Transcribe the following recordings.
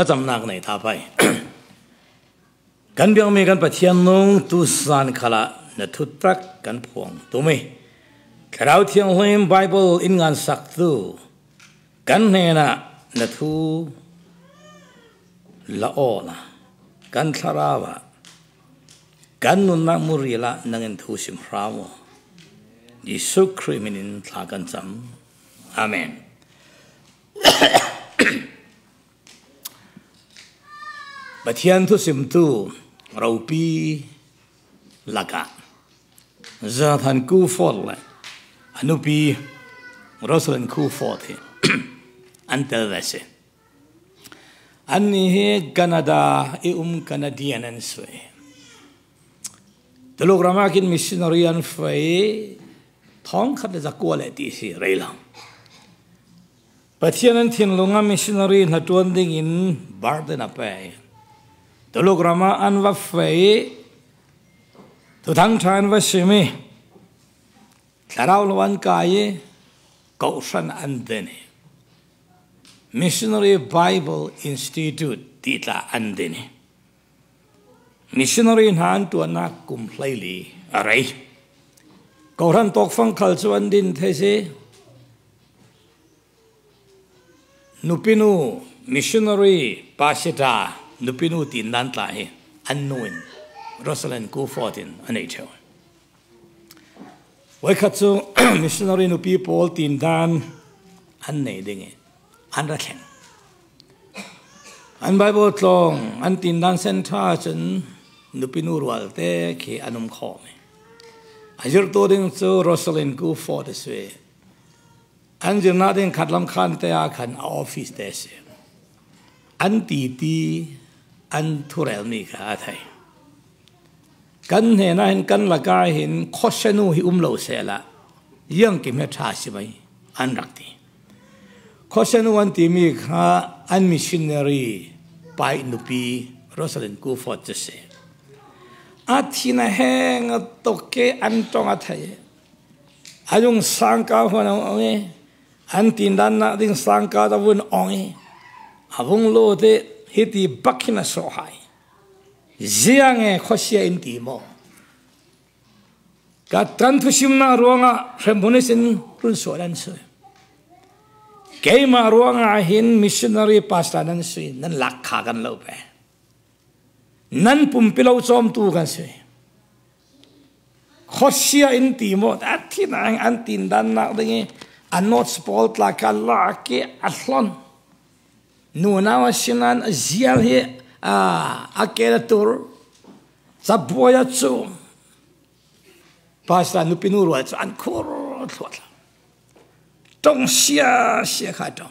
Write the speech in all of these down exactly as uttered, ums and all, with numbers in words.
那咱们哪个哪他拜？干表妹干白天弄都山卡拉，那土特干碰都没。搞天会 Bible 应该杀都，干那那那土拉奥啦，干查拉哇，干弄那木里啦，那根土心沙哇，耶稣基督名他干咱，阿门。 Batian tu simtu raupi laka, zatan ku forle, anupi rosulan ku forte, antel rese. Anihe Canada ium Canadianan swe. Telok ramakin missionaryan fwe, thong kade zakuale ti si relang. Batianan tinlonga missionary hatuan dingin barden apay. Tulog rama an wafay, tutang chan wasimi, taraw lawan kaye, kausan andene. Missionary Bible Institute tita andene. Missionary han tuan na kumplaili aray. Kauran tokfang kalsuan din tese. Nupinu missionary pasita. Nupinutin nanta he unknown Rosalind go fortin anacho. Wakatsu missionary nupi Paul tin dan anne dinge anraken. An Bible long an tin dan sentachan nupinurwal te ki anum khome. Ajur to ding so Rosalind go for this way. Anjur nadin katlam khan te akhan office desi. Antiti An turel ni ka atay. Kan he na hin kan laga hin koshanu hi umlo sela. Yang kim he chasi bay an rakti. Koshanu an timi ka an missionary by nupi Rosalind go for to say. At hina hang toke an tong atay. Ayong sangka hwan onge. An tindan na ding sangka tawun onge. Abong lo de Hiti bakina sohai, ziange kosia intimo. Katantu simna ruanga rembunesin runsolan su. Kay maruanga ahin missionary pastanan su nan lakhagan lope. Nan pumpilaw som tugan su. Kosia intimo atin ang antin dan nakdingi anot sport lakalaki aslon. No na wasinan ziyalhe ah akeratur saboyatso pasta nupinuro at an koro tla tong sia sia kadong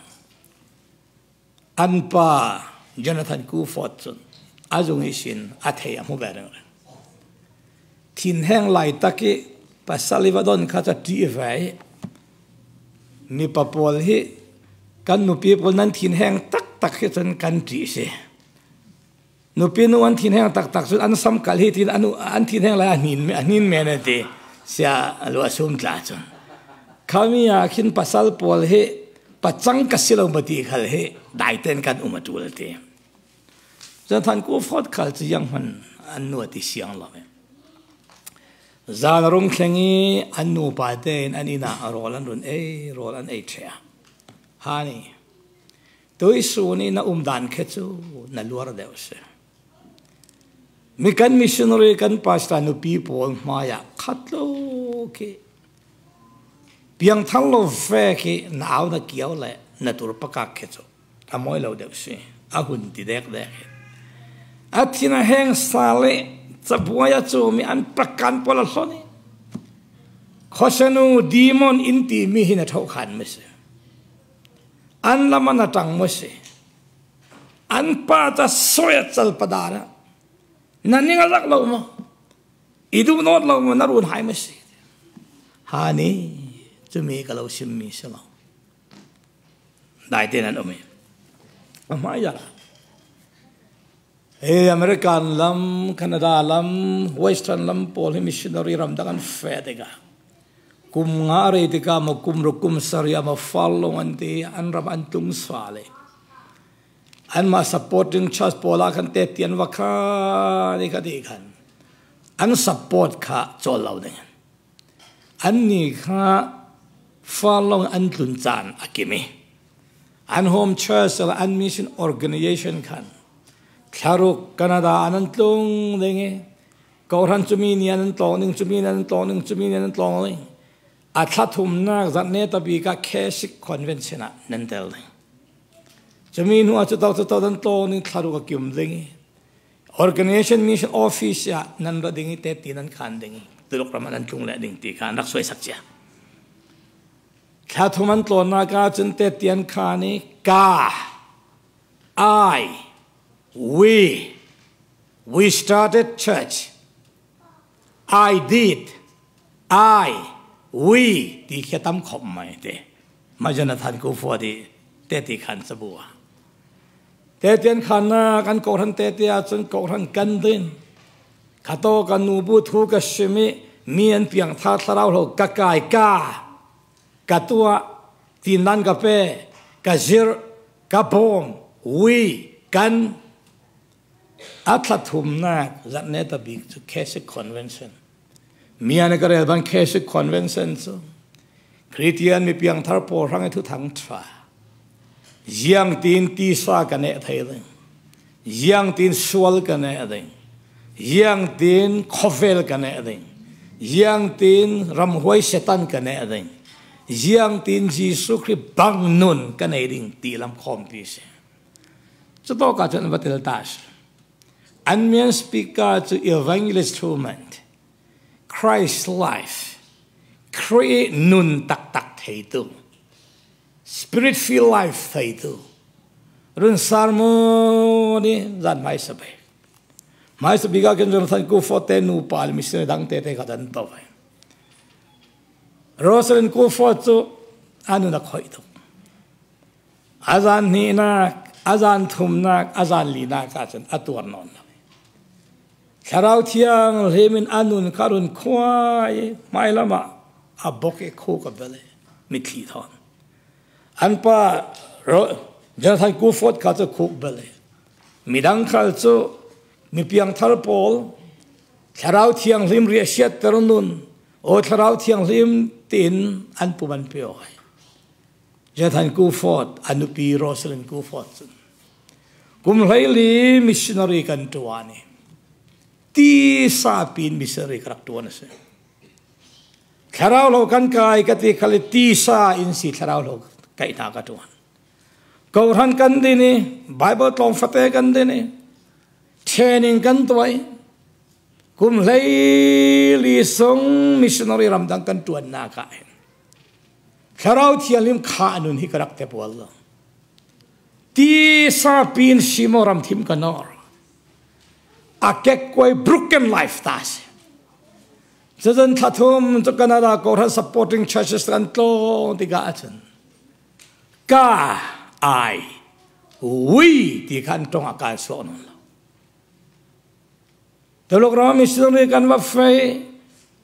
anpa Jonathan ku fortune azung isin athea mubereng tin hang lai taki pasalivadon kata tivai ni papol hi kan nupi pol nan tin hang tak takhitan kanti se nupinu an tin hang tak tak sun an sam kalhi tin anu an tin hang la anin me anin me na te sia lo asum tlachon kami akin pasal pol he pachang kasilo mati khal he daiten kan umatul te zanthan ko fort khal chi yang han anu ati siang la me zan rong khangi anu paten anina rolan run ei rolan ei thea hani Doi suni na umdan ketu na luar deus. Mikan missionary kan pasta no people maya katlo ke. Piang thalo fe ke na au na kiao le na turpaka ketu. Amoi lo deus. Ahun ti dek dek. Atina heng sale sabuaya tu mi an pakan pola soni. Khosanu demon inti mi hina thokhan mes. An lama na tang mose, an pata soyat salpadara, naningalak law mo, idum noot law mo narun hay mose. Hani, tumikalaw simmi sa law. Dahil tinan umi. Amaya na. Eh, American lam, Canada lam, Western lam, Poli missionary ramdakan fedega. Kum ngari tika makumrukum sariya mafalong anti anram antung swale. An ma supporting church pola kan te tian waka ni ka di kan. An support ka chol lau dengan. An ni ka follow an tun chan akimi. An home church or an mission organization kan. Kharuk Canada anan tlung dengi. Kauran chumi ni anan tlong ning chumi anan tlong ning chumi anan tlong ning. Atlatum na zat ne tabi ka kesik convention na nendel deng. Jamin huwa chutaw chutaw dan to ning tharu ka kyum dengi. Organization mission office ya nan ra dengi te tinan khan dengi. Tulok ramanan chung le ding ti khan rak soy sak cha. Khatuman to na ka chen te tian khani ka I we we started church. I did I we ti khatam khop mai te. Majana than ko for di te ti khan sabua. Tetian khana kan koran tetia chun koran kan din khato kan nubu thu ka shimi mian piang tha tharau lo ka kai ka katua tinan ka pe ka jir ka bom wi kan atlathum na zatne ta big to case convention mian ka re ban case convention so Christian mi piang thar po rang thu thang tha Yang tin tisa kane thayeng, yang tin sual kane adeng, yang tin kofel kane adeng, yang tin ramhuai setan kane adeng, yang tin Jisu Krist bang nun kane ding ti lam khom ti se. Chito ka chan batil tas. An mian speaker to evangelist movement, Christ life, create nun tak tak thaytu. Spirit feel life thay tu. Run sarmo ni zan mai sabai. Mai sabai ka kenjon than ku for ten nu pal mission dang te te ka dan to vai. Rosen ku for tu anu nak khoi tu. Azan ni nak, azan thum nak, azan li nak ka chen atuar non. Kharau thiang lemin anun karun khwai mai lama aboke khu ka bele mithi thon. Anpa janathan kufot kato kuk bale. Midang kalso mipiang tarpol. Tharao tiang lim riashet tarunun. O tharao tiang lim tin anpuman pioy. Janathan kufot anupi Rosalind kufot. Kumlaili missionary kantuani. Ti sapin missionary karaktuan sa. Tharao lokan kai kati kalit ti sa insi tharao lok. Kay nakatuan. Kauran kandi ni Bible tong fatay kandi ni training kantuay kumlay lisong missionary ramdang kantuan nakain. Karaw tiyalim kaanun hikarak tepo Allah. Ti sapin simo ramtim kanor. Akek koy broken life tas. Sajan tatum sa Canada kauran supporting churches kanto tigaan. Ka ay we di kan tong akal so non la tolok ram missionary kan wa fe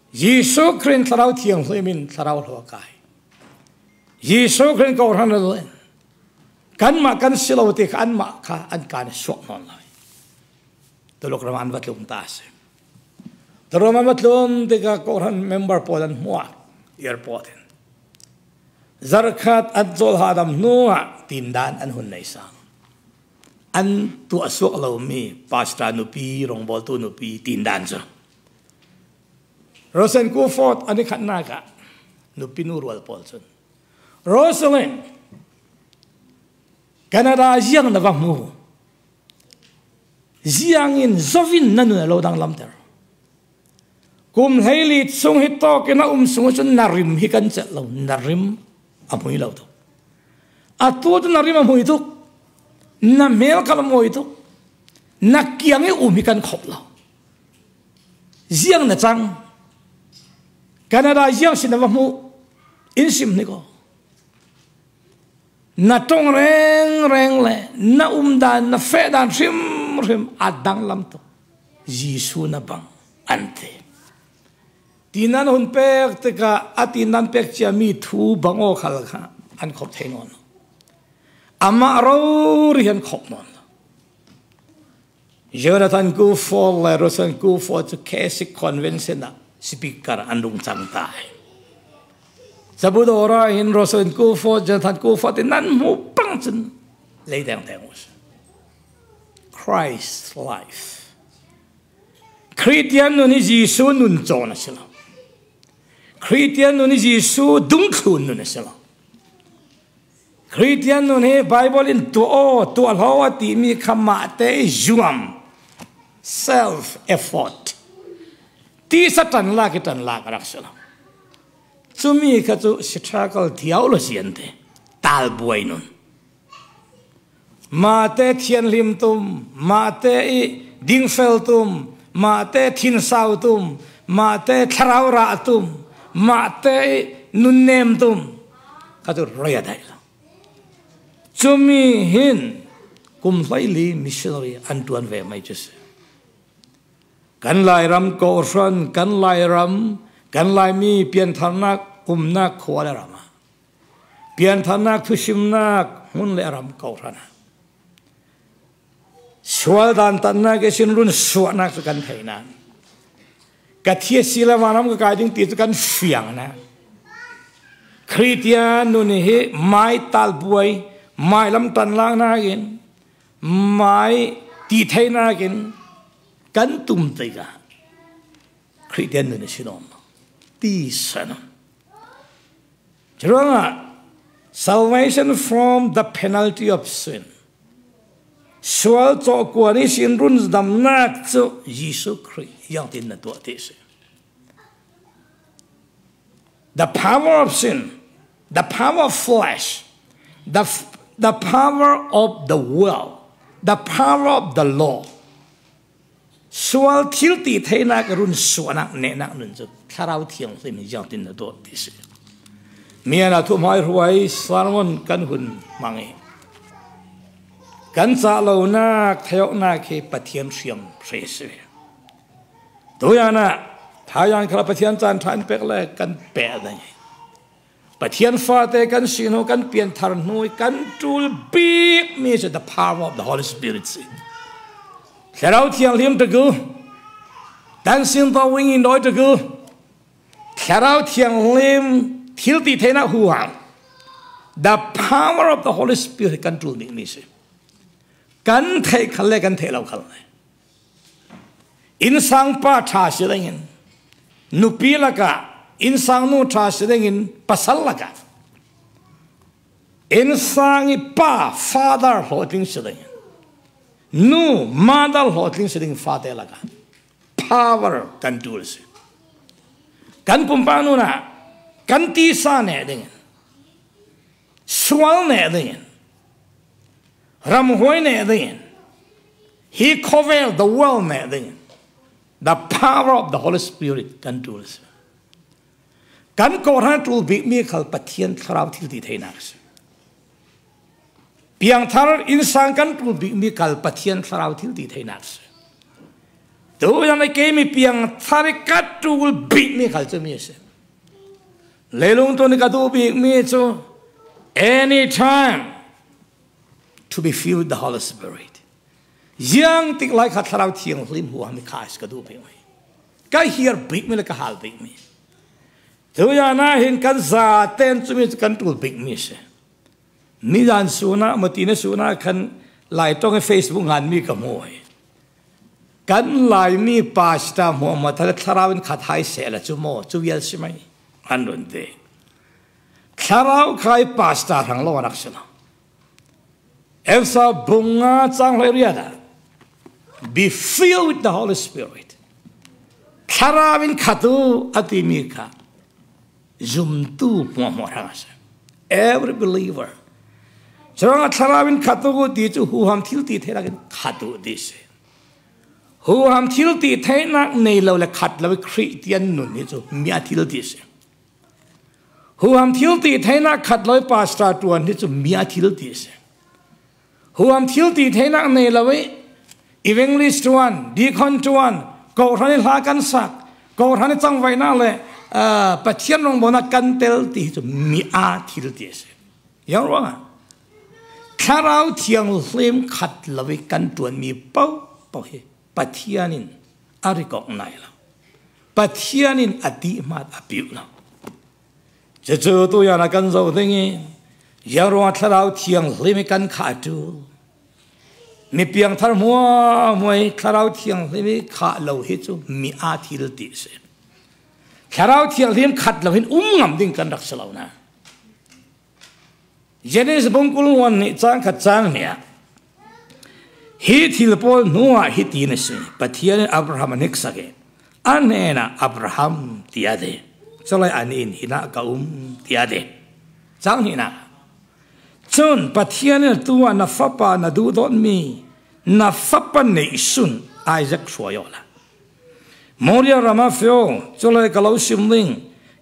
Jisu Krist tharau thiang hlemin tharau lo kai Jisu Krist ko ran lo kan ma kan silo te kan ma kha an kan so non la tolok ram an wat lum ta se tolok ram wat lum te ka ko ran member polan hua airport Zarkat at Zolhadam Noah tindan an hunay sang. An tuasok law mi pasta nupi rong bolto nupi tindan sa. Rosen Kufot anikat naga nupi nurwal polson. Rosalind Canada ziyang navamu ziyangin zovin nanunalaw dang lamter. Kum haylit sung hito kina umsungusun narim hikan sa law narim. Amoy law to. Ato to narim amoy to. Na mel kalamoy to. Na kiyang umikan khop law. Ziyang na chang. Canada ziyang sinabah mo. Insim niko. Na tong reng reng le. Na umdan na fedan rim rim. Adang lam to. Jisu na bang. Ante. Tinan hunpek teka at tinan pek siya mi tu bango kalaka an kop tenon. Ama araw riyan kop non. Jonathan Gufaw, Rosan Gufaw, to Casey Convention na speaker andung sangtay. Sabud orang in Rosan Gufaw, Jonathan Gufaw, tinan mo pangsin. Later ang tayos. Christ's life. Christian nun ni Jesus nun jo na sila. Christian nun ni Jesus dungkun nun na sila. Christian nun he Bible in tuo tual hawa ti mi kamate juam. Self-effort. Ti satan la kitan la karaksala. Sumi katu struggle theology ante talbuai nun. Mate thian lim tum, mate dingfel tum, mate thin sau tum, mate tharau ra tum, mate nunnem tum. Katu roya dai la. Sumi hin kumlaili missionary antuan ve mai jese. Kan lai ram ko orphan, kan lai ram, kan lai mi pian tharnak kumnak khwala rama. Pian tharnak thusimnak hun le ram ko orphana. Swal dan tanna ke sinrun suanak kan thaina. Kathia sila manam ka kaiding ti kan fiang na. Christian nun he mai tal buai, mai lam tan lang na gin, mai ti thaina gin. Kan tum tiga, Kristian ni sinom, tisan. Jerona, salvation from the penalty of sin. Soal to kuani sinrun damnak to Yesus Kristus yang tidak tua tisu. The power of sin, the power of flesh, the the power of the will, the power of the law. Soal tilti thay nak run suanak nenak nunjuk karau tiang sini yang tindak doa tisi. Mian atu mai ruai sarwan kan hun mangi. Kan salau nak thayok nak he patian siang sese. Tuya nak thayang kalau patian jantan perle kan perle. Patian fate kan sino kan pian tarnui kan tul big means the power of the Holy Spirit. Kerau tiang lim teguh, dancing tawing indoi teguh. Kerau tiang lim tilti tena huang. The power of the Holy Spirit control ni ni se. Kan thay kalle kan thay lau kalle. Insang pa cha sedengin, nupi laka. Insang nu cha sedengin pasal laka. Insang ipa father holding sedengin. No, mother hotling sering fatay laga. Power control si. Kan pumpano na, kan tisa na dingin, swal na dingin, ramhoy na dingin, he covered the world na dingin. The power of the Holy Spirit control si. Kan koran tulbi mikal patiyan karaw tilti tay nags. Piang thar insan kan tulbi mikal patian sarau tilti thainas. Do yang kami piang thar kat tulbi mikal cemis. Lelung tu ni katu bi miso any time to be filled the Holy Spirit. Yang tik lai kat sarau tiang lim huah mikais katu bi mi. Kau hear bi mi lekah hal bi mi. Do yang na hin kan zaten cemis kan tulbi mi se. Ni dan suna mati ni suna kan lai tong Facebook han mi kamoi kan lai mi pasta Muhammad thar tharawin khathai sela chumo chuwial simai andon de tharaw khai pasta hang lo raksana elsa bunga chang heriada be filled with the Holy Spirit tharawin khatu atimika jumtu pomorasa every believer. Jangan terawin katuku di tu huham tilti terak katu di se. Huham tilti terak nailau le kat lewe Kristian nun itu mia tilti se. Huham tilti terak kat lewe pastor tuan itu mia tilti se. Huham tilti terak nailau English tuan, deacon tuan, kau rani lakukan sak, kau rani cangway nale, patian orang bonak kantel itu mia tilti se. Yang orang. Karau tiang lim kat lewe kan tuan mi pau pahe pathianin arikok naila pathianin ati mat apiuna jejo to yana kanzo dingi yaro atharau thiang limikan khatu mi piang thar mua moi tharau thiang limi kha lo he chu mi a thil ti se tharau thiang lim khat lo hin um ngam ding kan rak salauna jenes bongkul wan ni chang khat chang nia he thilpo noa he tinese pathian abraham neksage anena abraham tiade cholai anin hina kaum tiade changhina chon pathian tuwa na fapa na du don mi na fapa nei sun isaac soyola moria ramafeo cholai kalosim ding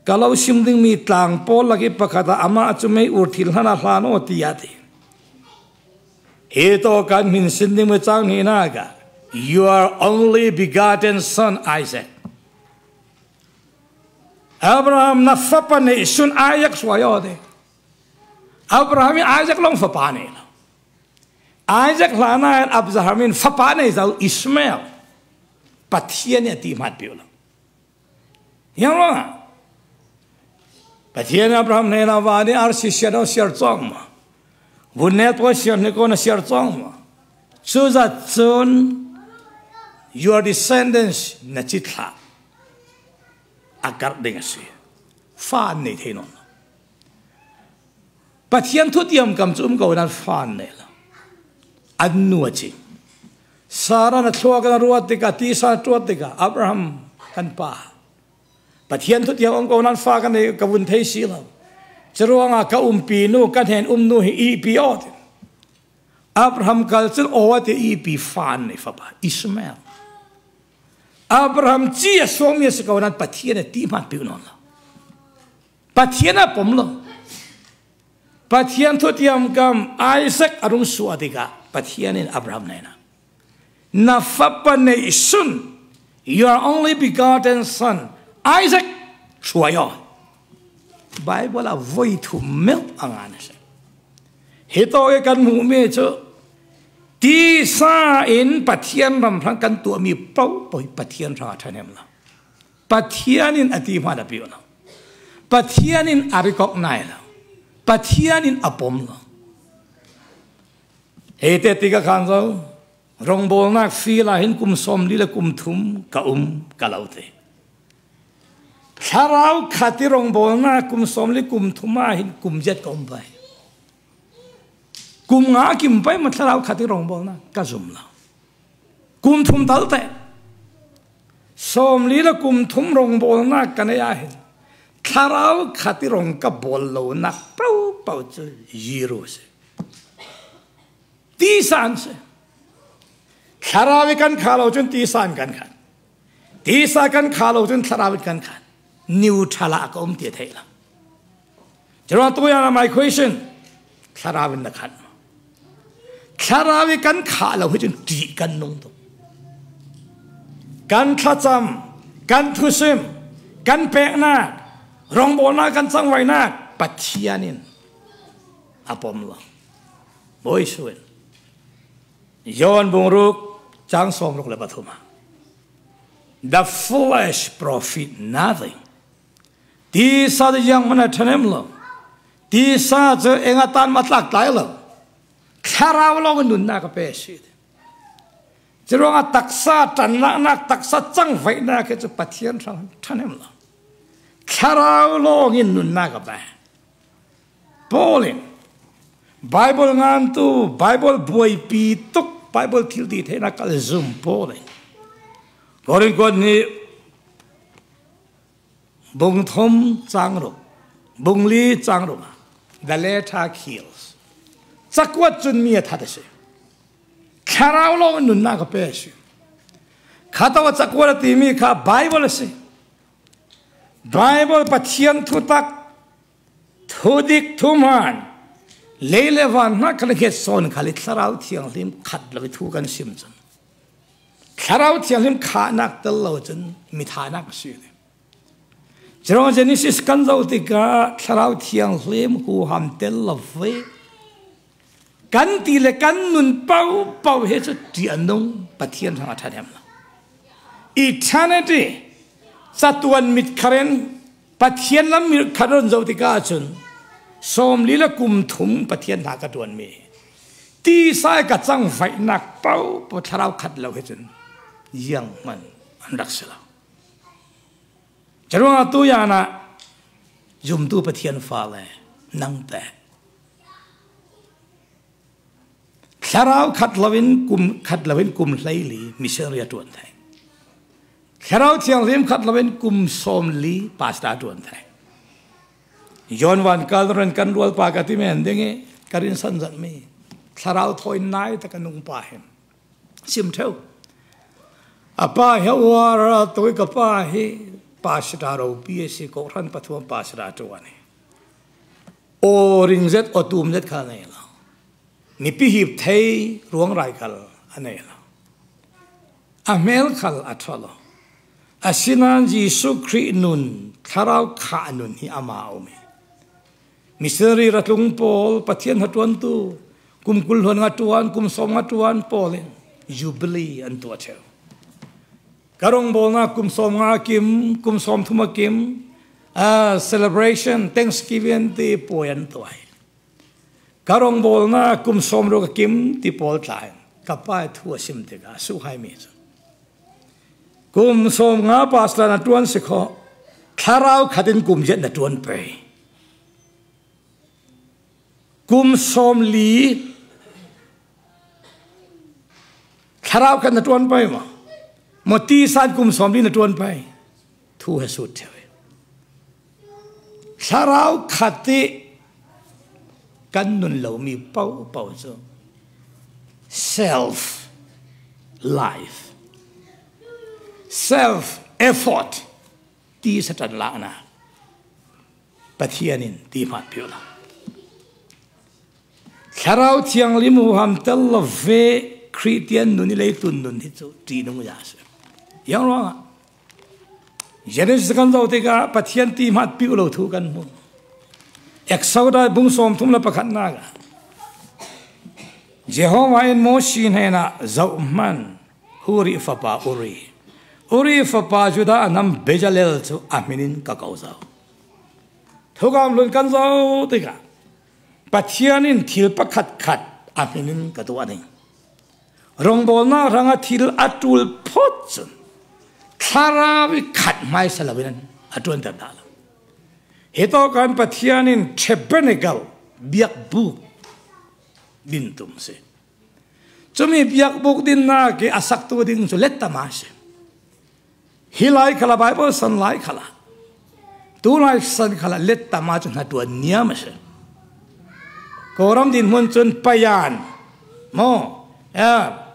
kalosim ding mi tlang pol lagi pakata ama chumei urthil hana hlano tiade Ito kan min sinding mo chang hinaga. Your only begotten son Isaac. Abraham na fapane isun Isaac swayode. Abraham Isaac long fapane. Isaac lana Abrahamin fapane sa Ismael. Pathian niya ti matpiola. Yan lang. Pathian Abraham na inawani arsisyaw siyartong mo. Bunet ko siya niko na siya tong. So that soon your descendants na chitla agar dengasi fan ni thenon. Pathian thutiam kam chum ko na fan ne la. Annuachi. Sara na thloka na ruat tika ti sa tuat tika Abraham kan pa. Pathian thutiam ko na fa kan ne kabun thei sila. Ceruang aka umpi nu kan hen umnu hi ipi od. Abraham kalcil owat ipi fan ni fapa Ismael. Abraham cia somia sekawanan patiena timan piunon. Patiena pomlo. Patien totiam kam Isaac arung suadika patienin Abraham nena. Na fapa ne isun your only begotten son Isaac suayon. Bible avoid to melt anganes. Hito kan mumi cho ti sa in pathian ram thang kan tu mi pau poi pathian ra thanem la. Pathian in ati ma da piona. Pathian in arikok nai la. Pathian in apom la. Hete tika khan zo rong bol nak fi la hin kum som li la kum thum ka um kalaute. Sarau khati rong bolna kum somli kum thuma hin kum jet kom bai kum nga kim bai ma sarau khati rong bolna ka zumla kum thum dalte somli la kum thum rong bolna ka ne ya hin sarau khati rong ka bollo na pau pau chu zero se ti san se sarau kan khalo chun ti san kan khan ti sa kan khalo chun sarau kan khan New Talak om tiệt thế là. Cho nên tôi là my question. Khara bên đặc hạnh. Khara với cắn khả là với chuyện trị cắn nông thôn. Cắn khát tâm, cắn thu sim, cắn bẹn na, rong bồn na cắn sang vay na, bát chia nín. Apom lo, bối xuôi. John bung ruk, chang som ruk là bát thua. The flesh profit nothing. These are the young men at Tanemlo. These are the Engatan Matlak Dialogue. Karawalong and Nakapesid. The wrong taxat and Lanak taxat sang fight naked of Patian Tanemlo. Karawalong in Nunagaba. Bowling. Bible Nantu, Bible Boy P took Bible till the Tenakal Zoom bowling. Gorin ko ni bung thom changro bung li changro the letter kills sakwa chun mi tha de se kharao lo nun na ka pe se khatawa sakwa ti mi kha bible se bible pathian thu tak thodik thuman lelewan na kal ke son khalit sarau thiang lim khat lawi thu kan sim chan Kharao tialim khanak talojan mithanak sile. Jero Genesis kanzo tika kharao tiang lim ku ham tel love. 敢提了敢论包包，还是天龙把天上阿他念了。Eternity satuan mitkaren pathian lam mitkaren zautika chun som lila kumthum pathian nakatuan mi ti sai ka chang fai nak pau po tharau khat lo hejun yang man andak sala jarwa tu yana zum tu pathian fa le nang te tharau khat lovin kum khat lovin kum lai li miseria tuan thai Kerau tiang lim kat lawen kum somli pasta tuan thay. Yon wan kalren kan dual pagati mendenge karin sanzan me. Kerau toy nai takanung pahem. Sim tau. Apa hewara toy kapahe pasta robi si koran patuan pasta tuan. O ringzet o tumzet kanela. Nipihip thay ruang raikal anela. Amel kal atalo. Asinan Yesu Kristo nun karao kaanun hi amao me. Misteri ratlung Paul patian hatuan tu kum kulhon hatuan kum som hatuan Paulin jubilee antua chel. Karong bolna kum som hakim kum som thumakim a celebration Thanksgiving ti poyan tuai. Karong bolna kum som rogakim ti Paul tain kapai thua sim tega suhai me. Kum som nga pasla na tuan siko, karao katin kum jet na tuan pay. Kum som li, karao kat na tuan pay mo. Moti san kum som li na tuan pay. Tu hesut tewe. Karao kati kanun lau mi pau pau so. Self life. Self-effort ti satan lana pathianin ti mat piola kharau tiang limu ham tel ve Christian nun le tun nun hichu ti nung ya se yang ronga jenis kan do te ka pathian ti mat piulo thu kan mu eksaudai bung som thum la pakhat na ga Jehovah in motion hena zauman huri fapa uri Uri fapajuda anam bejalel tu aminin kakauzau. Thugam lun kanzau tiga. Patianin tilpakat kat aminin katuaning. Rongbolna rangatil atul potsun. Karawi kat mai salawinan atuan terdala. Hito kan patianin chebenegal biak buk dintum se. Cumi biak buk din na ke asak tu din sulet tamas. Hilai kala Bible sunlight kala, tunai sun kala let tamajun hatuan niyamasya. Koram din muncul payan, mo, ya,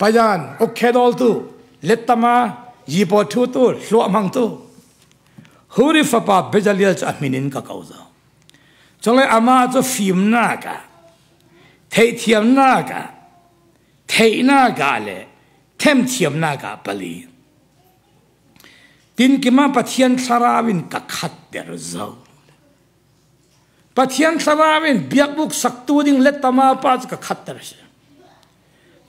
payan, okdol tu, let tamah, yipotu tu, suamang tu. Huri fapa bejalil aminin kakauza. Cole ama tu film naga, teh tiam naga, teh naga le, tem tiam naga beli. Tin kima pathian sarawin kakhat der zau. Pathian sarawin biakbuk saktu ding letama pas kakhat der se.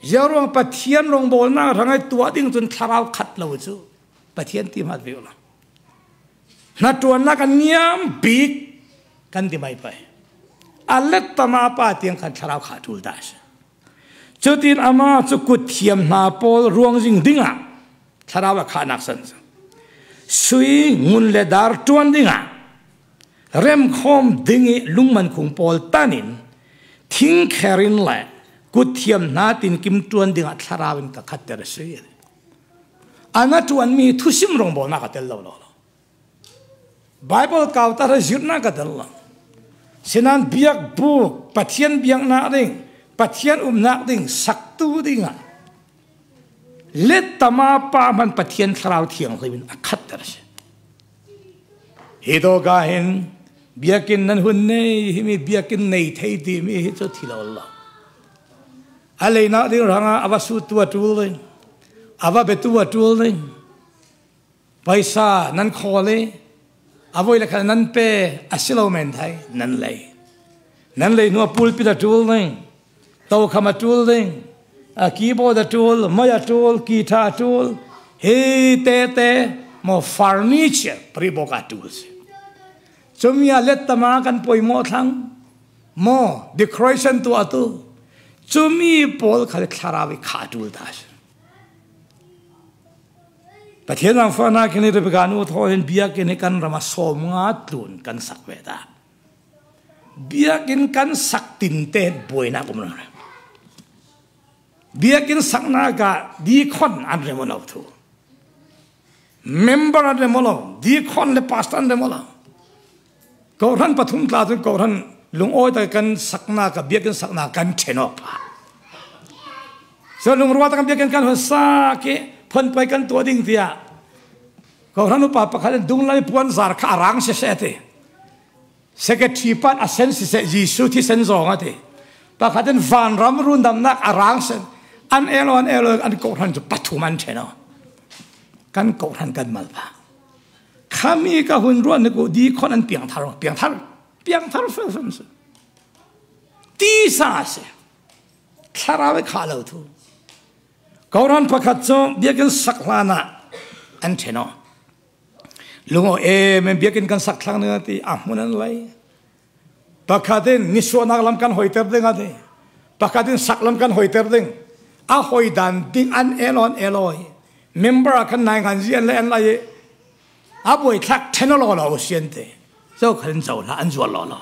Zerong pathian rong bolna rangai tua ding jun saraw khat lo chu. Pathian ti mat viola. Na tuan na kan niam big kan ti mai pai. A letama pa tiang kan saraw khatul das. Chutin ama chukut thiam na pol ruang jing dinga saraw kha nak san. Sui ngun le dar tuan dinga, rem khom dingi lungman kung pol tanin, ting kerin le, kutiam natin kim tuan dinga sarawin kakat der sui. Ana tuan mi tusim rombo na katel lo lo. Bible kau tara zirna katel lo. Sinan biak bu, patian biak na ding, patian um na ding, saktu dinga. Let tama pa man patiyan saraw tiyang liwin akatar siya. Hito kahin, biyakin nan hunay, himi biyakin naitay di mi hito tila Allah. Alay na din ranga avasutua tuloy, avabetua tuloy, paisa nan kole, avoy laka nan pe asilaw mentay, nan lay. Nan lay nua pulpita tuloy, Tau kama tool ding, a keyboard a tool, maya tool, guitar tool, he te te mo furniture priboka tools. Sumya let tamakan po imo thang mo decoration to ato. Sumi pol kalit sarawi katul das. But here ang fana kini repeganu thorin biya kini kan ramasomat lun kan sakweda. Biyakin kan saktinte boy na kumuna. Biyakin saknaga di kon andre molaw tu. Member andre molaw di kon le pastor andre molaw. Kauran patung klasun kauran lungoy takan saknaga biyakin saknagan chenopa. So lungrua takan biyakin kan hasa ke pon paikan tua ding dia. Kauranu papa kalian dung lai puan zar ka arang sesete. Secretary pan asen si Jesus ti senzong ate. Pakaten van ram run dam nak arang sen. An elo an elo an koran to patuman cheno. Kan koran kan malpa. Kami ka hun ruan ko di kon an piang thar piang thar piang thar fem sen. Ti sa se. Kharawe khalo thu. Koran pakat so biakin saklana an cheno. Lungo eh membiakin kan saklang nga ti amunan lay. Pagkatin niswa naglam kan hoiter ding ati. Pagkatin saklam kan hoiter ding. Ahoy dan ding an elon eloy. Member kan nai kan siyan layan lay. Aboy tak tenololo siyan ti. So kan zaw la an zuwa lolo.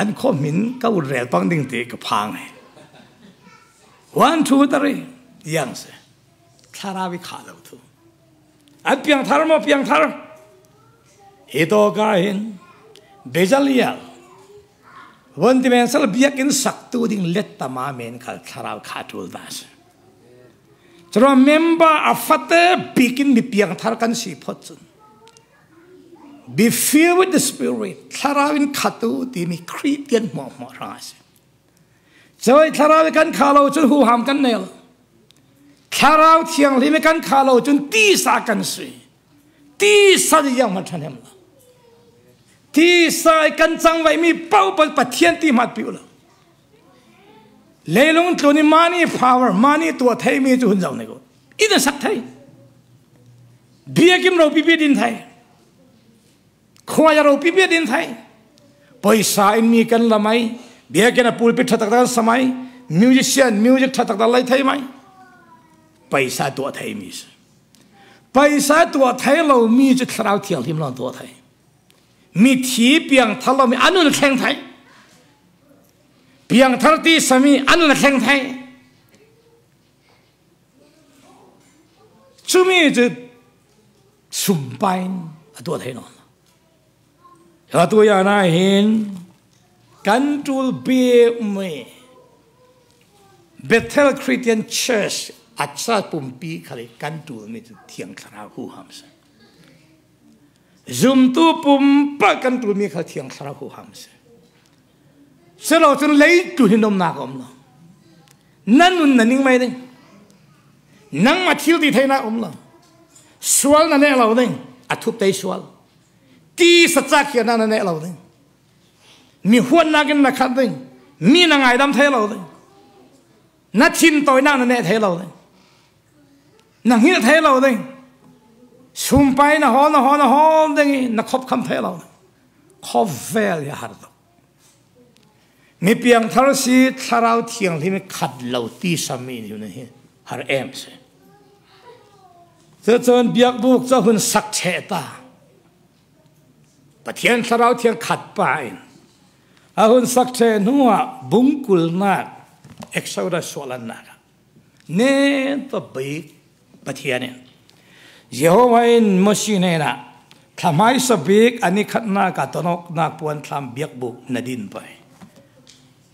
An ko min ka urel pang ding ti kapang eh. One, two, three. Yang se. Klarawi kalaw tu. At piang thar mo piang thar. Ito kain, bezalial. One dimensional biyakin sakto ding let tamamin kal tharaw katul das. Pero memba afate bikin bi piang thar kan sipotsun. Be filled with the spirit. Tharawin katu di mi Christian mo mo ras. So tharaw kan kalaw chul hu ham kan nel. Kharaw thiang lime kan khalo chun ti sa kan sui ti sa yang man thanem la ti sa kan chang vai mi pau pal pathian ti mat piula leilung tloni mani power mani to thai mi chun jaw ne go ida sak thai bia kim ro pi pi din thai khwa ya ro pi pi din thai paisa in mi kan lamai bia kan pulpit thatak da samai musician music thatak da lai thai mai paisa tua thai mis, paisa tua thai lau mis je thao thiang thim lau tua thai, mi thi piang thao lau mi anu na kheng thai, piang thao ti sami anu na kheng thai, chu mi je sum pain tua thai non, ha tua ya na hin, control be me, Bethel Christian Church. At sa pumpi kali kantul nito tiang sarahu hamsa. Zoom tu pumpa kantul mi kali tiang sarahu hamsa. Selaw sel lay tu hinom nakom la. Nanun naning may ding. Nang matil di tay nakom la. Swal na nailaw ding atup tay swal. Ti satsakya na nailaw ding. Mi huan nagin nakat ding. Mi nangay dam tay law ding. Natin toy na na tay law ding. Nang hina thay lao ding, sumpay na hol na hol na hol ding na kop kam thay lao, kop vel ya hardo. Mi piang thar si tharaw thiang li mi khat lao ti sami yun eh har em se. Sa chon biak buk sa hun sak che ta. Pathian tharaw thiang khat pain. A hun sak che nuwa bungkul na eksaura solan na. Ne to big. Pathianin, Jehovah in machine na, thamai sabik anikat na katonok na puan tham biakbuk nadin pay.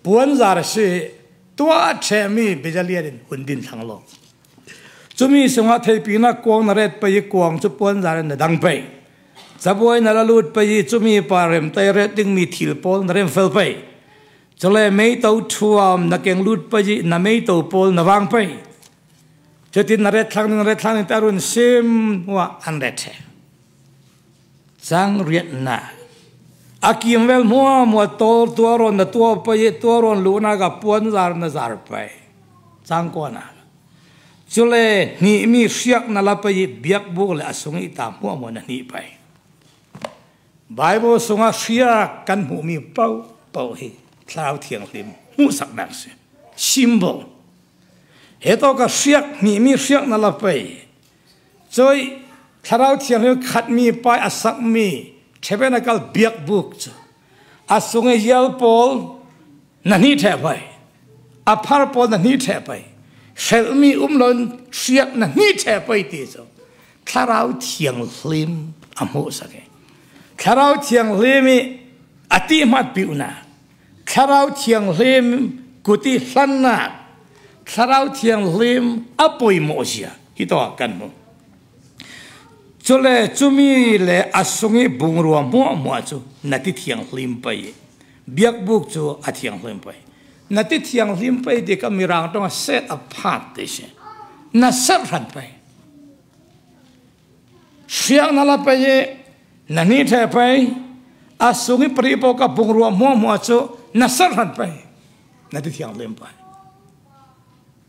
Puan zarasi tua chemi bezalianin undin thanglong. Sumi sunga thepi na kuang naret payi kuang supuan zaran nadang pay. Sabuay nalalut payi sumi parem tay reting mithil pol narem fel pay. Jole may tau tuam nakeng lut payi na may tau pol nawang pay. Jadi naret lang naret lang tarun sim wa anrete. Sang riat na Akimvel mua mua tol tuaron na tuo paye tuaron luna ka puan zar na zar pay. Sangkona. Sule ni mi siak na lapaye biak bukle asung itam mua mua na ni pay. Bible sunga siak kan mu mi pau pau hi tlau tiang lim mu sak nang si symbol. Heto ka siak ni mi siak na lapaye. Joy tlau tiang lim kat mi pay asak mi. Chebe na kal biak buk asung yal pol nani thepai apar pol nani thepai selmi umlon siak nani thepai ti so kharau thiang hlim amu sake kharau thiang hlimi ati mat piuna kharau thiang hlim kuti hlanna kharau thiang hlim apoi mosia hito kanmu Sole cumi le asungi bungrua mua mua tu nanti tiang limpai, biak buk tu atiang limpai. Nanti tiang limpai deka mirang tu set apart deh, nasar limpai. Siang nalapai, nani terpai, asungi peripoka bungrua mua mua tu nasar limpai, nanti tiang limpai.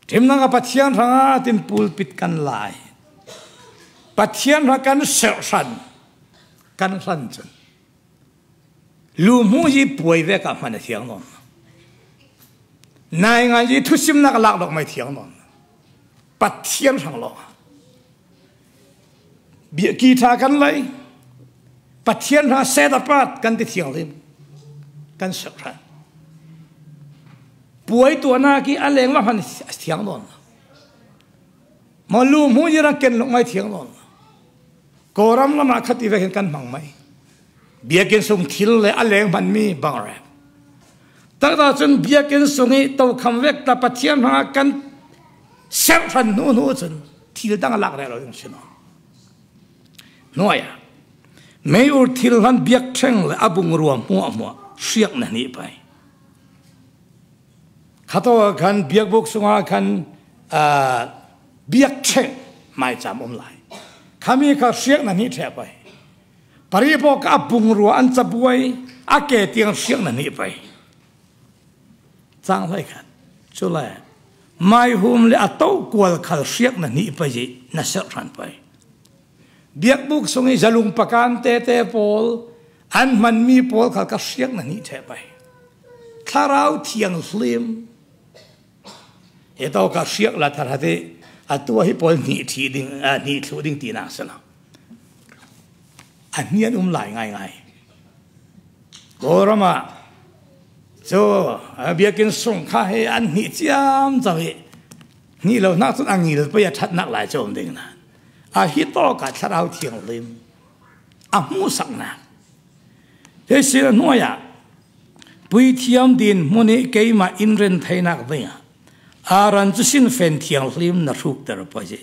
Timna kapatian sangat timpul pitkan lai. Patian rakan sersan, kan sanjun. Lumu ji buai veka mana tiang non. Nai ngaji tu sim nak lak lok mai tiang non. Patian sang lok. Biar kita kan lay. Patian rak set apart kan tiang lim, kan sersan. Buai tu anak ki aleng mana tiang non. Malu mu ji rakan lok mai tiang non. Koram la makati vekin kan mang mai biakin sung thil le aleng ban mi bangre takda chun biakin sungi to kham vek ta pathian ha kan sel fan nu nu chun thil dang lak re lo yong sino noya mei ur thil han biak theng le abung ruam mua mua siak na ni pai khato kan biak bok sunga kan a biak theng mai cham om lai kami kasiak nani terpai, paripok abung ruan cabuai, aket yang siak nani pai. Canggih kan, culai, mai hum le atau kual kasiak nani pai, nasir ranpai. Biak buk sungai jalung pakan tete pol, an manmi pol kal kasiak nani terpai. Karau tiang slim, itu kasiak lah terhati. Atua hi pol ni ti ding ni tu ding ti nang sala. Anian um lai ngai ngai. Korama, so biakin sung kah he an ni jam zawi. Ni lo nak tu ang ni lo paya chat nak lai jom ding na. Ahit to kat sarau tiang lim. Amu sang na. He sila noya. Pui tiam din moni kei ma inren thay nak ding. Aran tu sin fen tiang lim na ruk terpaje,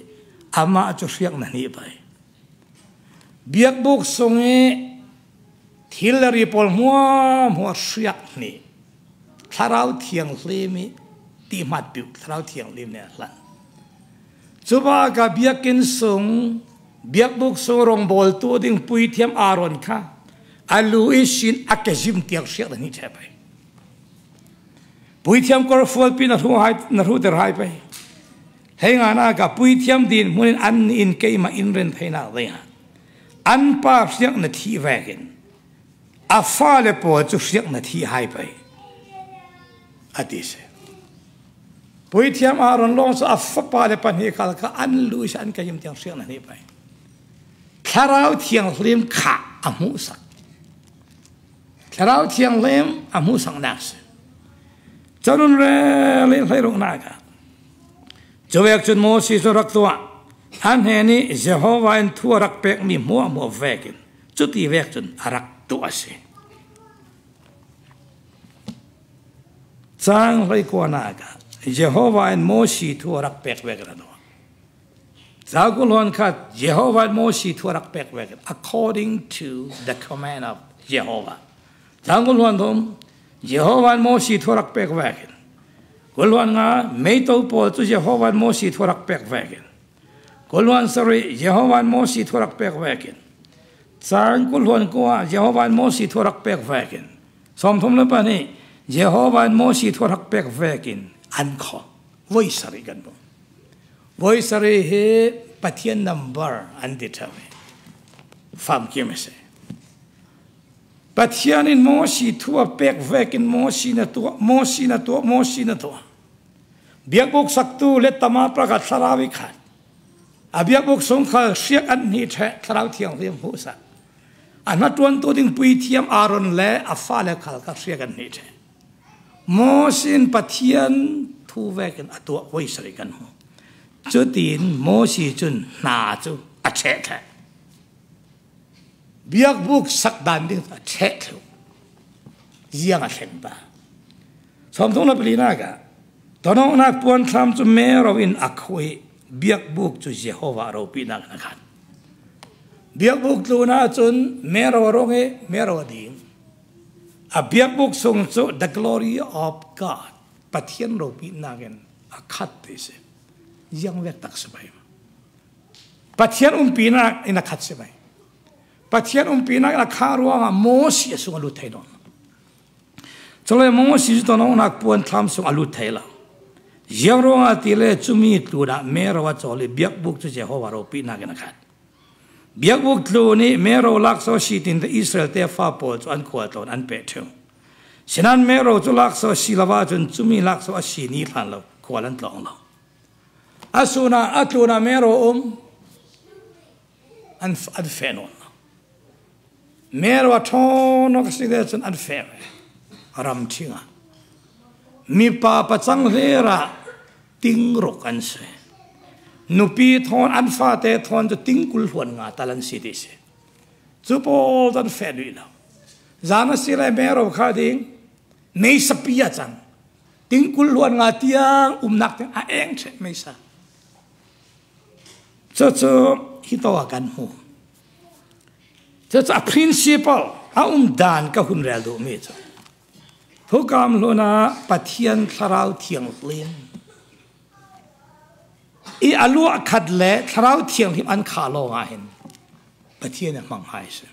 ama tu siak nani pai. Biak buk sungai, hilari pol mua mua siak ni, terau tiang limi ti mat biuk terau tiang lim ni lan. Cuba ka biakin sung, biak buk sungrong bol tu ding pui tiam aron ka, alu isin akazim tiang siak nani pai. Pui tiam kor fual pi na ruhai na ruh terai pai. Hei ngana ka pui tiam din munin an in kei ma in ren hei na deh. An pa siak na ti vegen. Afa le po tu siak na ti hai pai. Atise. Pui tiam aron long sa afa pa le pan he kal ka an luis an kei ma tiang siak na ni pai. Kharau tiang lim ka amu sak. Kharau tiang lim amu sak nas. Jangan lelai lelung naga. Jawab jun Moses orang tua, aneh ni Jehovah itu orang pek ni mua mua vegan, cuti vegan orang tua si. Jangan lelai kuan naga. Jehovah itu Moses itu orang pek vegan doa. Zagulan kat Jehovah Moses itu orang pek vegan according to the command of Jehovah. Zagulan dom. Jehovah Moses thorak pek wagen, golwan nga meito po tu Jehovah Moses thorak pek wagen, golwan sari Jehovah Moses thorak pek wagen, Saan kulhon ko ah, Jehovah mo si turak pekvekin. Somtom na ba ni, Jehovah mo si turak pekvekin. Anko, voisari ganbo. Voisari he patiyan number undetermined. Fam kimese. Patiyanin mo si turak pekvekin mo si na tuwa, mo si na tuwa, mo si na tuwa. Biagok saktu let tamapra kat sarawikan. Abiagok songkal siyak at ni sarawtiyang riyam husa. Anak tuan tu ding pui tiam aron le afal le kal kal siakan ni je. Mosin patian tu vekan atuak woi serikan mu. Jodin mosi jun na ju acet. Biak buk sak banding acet. Yang asemba. Somtong na pelinaga. Tanong na puan sam tu merawin akui biak buk tu Jehovah robi nak nakan. Biak buk luna chun merawaronge merawading. A biak buk sungso the glory of God. Patien ropi nagen akat dese. Yang wetak sebay. Patien umpina in akat sebay. Patien umpina akaruang mos yesung alutay don. Cole mos yesung don nak puan tham sung alutay la. Yang ronga tile cumit luna merawat cole biak buk tu Jehovah ropi nagen akat. Biak buk luni mero lakso sitin the Israel te fapol tu ankuaton anpetung. Sinan mero tu lakso silawatun tumi lakso asini tan lo kualan long lo. Asuna atuna mero um an anfenon. Mero aton oxidation anfere ramtinga. Mi pa patang lera tingrok anse. Nupi thon anfa te thon to tingkul huan nga talan city se. Zupo tan fedila. Zana sila mero khading nei sapia chang. Tingkul huan nga tiang umnak teng a eng che mesa. So so hitawa kan hu. So so a principle a um dan ka hun rel do me cha. Thukam lona pathian tharau thiang len. I alu akad le tharau thiang him an kha lo nga hin pathian mang hai se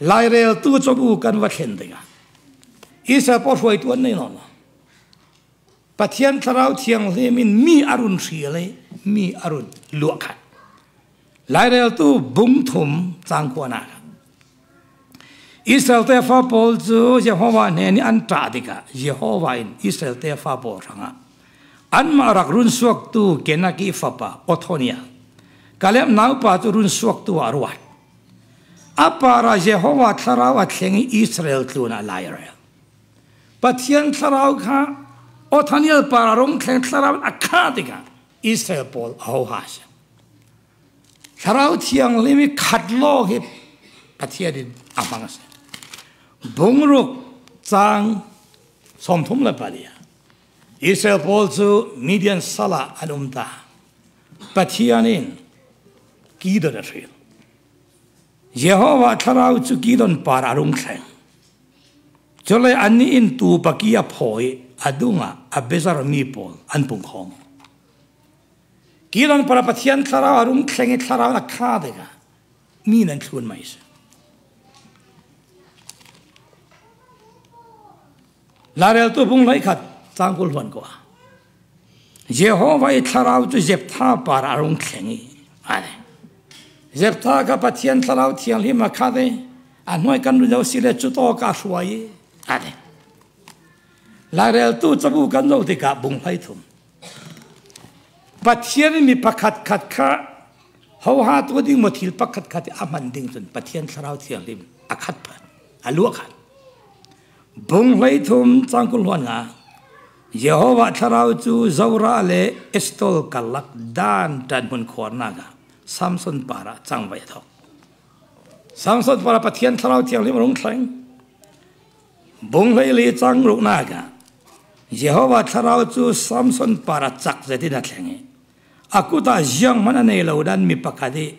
lai rel tu chobu kan wa khen de ga isa po hoi tuan nei non pathian tharau thiang le min mi arun thri le mi arun lu khat lai rel tu bung thum chang ko na Israel te fa pol zu Jehovah ne ni an tra de ga Jehovah in Israel te fa bo ranga Anma rak run suak tu kenaki fapa otonia. Kalem naupa tu run suak tu arwat. Apa raja Jehovah tarawat sengi Israel tu na layer. Patian taraw ka otonia pararong keng tarawat akadika Israel pol ahohas. Taraw tiang limi kadlo hip patian amangas. Bungruk tang somthum lepalia. Israel also median sala anumta, patianin kidon Israel. Jehovah tharau chu kidon pararung thang. Chole ani in tu pakia phoi adunga abezar mi pol anpung khong. Kidon para patian tharau arung thang tharau nakha dega min an thun mais. Larel tu bung lai khat. Tangkul huan ko. Jehovah itaraw tu jeptha para arung khengi. Ane. Jeptha ka patien taraw tiang lima kade. Anoi kan lu jau sile chuto ka suai. Ane. Larel tu cabu kan jau tika bung pai thum. Patien mi pakat kat ka. Hau hat wading motil pakat kat aman ding sun. Patien taraw tiang lim akat pan. Aluakan. Bung pai thum tangkul huan nga. Jehovah tharau chu zaura le estol kalak dan dan hun khornaga Samson para changwai tho Samson para pathian tharau tiang lim rong thlaing bung lei le chang ru naga Jehovah tharau chu Samson para chak zedina thlenge akuta jang manane lo dan mi pakadi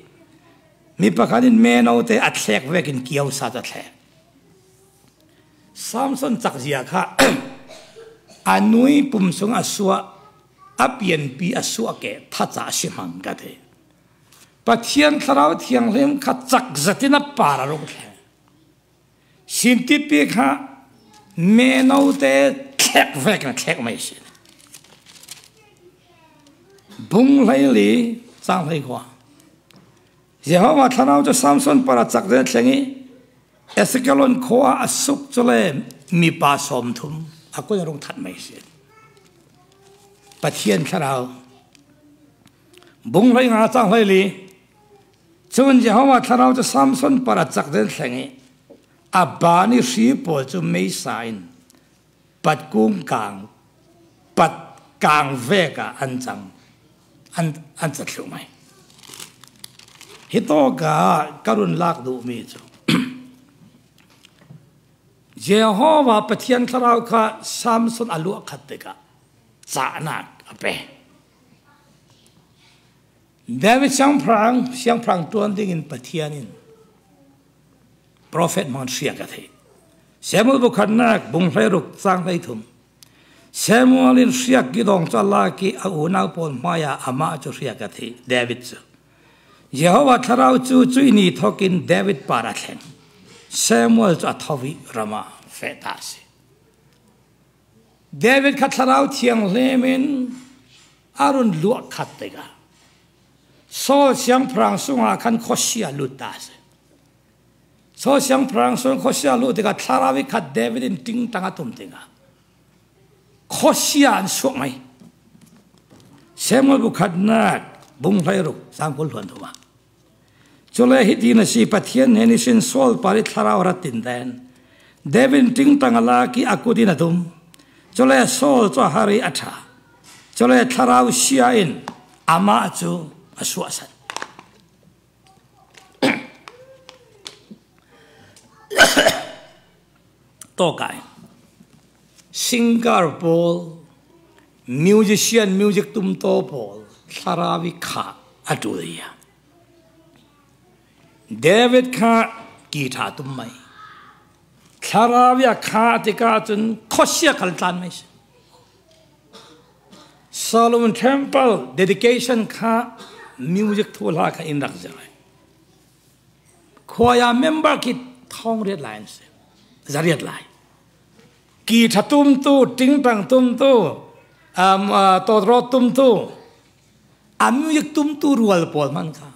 mi pakadin meno te athlek vekin kiau sa ta the Samson chak zia kha Anui pumsung aswa apian pi aswa ke thacha simang kate. 把天吃了天冷，看扎实的那巴拉肉片，身体别看没脑袋，铁块跟铁没事。本来哩长来过，然后我看到这三孙把它扎在天里，也是个人夸阿叔出来米巴双吞，阿哥在弄铁没事，把天吃了，本来我长来哩。 Cun Jehovah tanaw to Samson para zakden sengi. Abani sipo to may sign. Pat kung kang. Pat kang vega anjang. Anjang sumay. Ito ka karun lakdo umito. Jehovah patiyan tanaw ka Samson aluak katika. Saanak ape. 那位香港香港专登人不听人 ，prophet 们说个的，什么不可能，崩坏了脏来通，什么人说个东西拉起阿乌那婆妈呀阿妈就说个的 ，David 说，耶和华他老祖最尼托跟 David 巴拉肯，什么就他为什么发大事 ？David 他他老听人们阿伦落卡的个。 So siang perangsun akan khosya lutas. So siang perangsun khosya lutas. Tarawi kat David in ting tangat um tinga. Khosya ansuk mai. Semua bukan nak bunglai ruk sanggul tuan tuan. Joleh hidina si patian ini sin sol parit taraw ratin dan. David in ting tangalaki aku dinatum. Joleh sol tu hari ada. Joleh taraw siain ama tu. Asuasan. Tokai. Singer Paul, musician music tumto Paul, Sarawi ka adulia. David ka guitar tummai. Sarawi ka tikatun kosya kaltan mes. Solomon Temple dedication ka. Music to like in that genre. Choir member kit thong red lines, the red line. Kita tum tu, ting tang tum tu, um todrot tum tu. A music tum tu rual pol manka,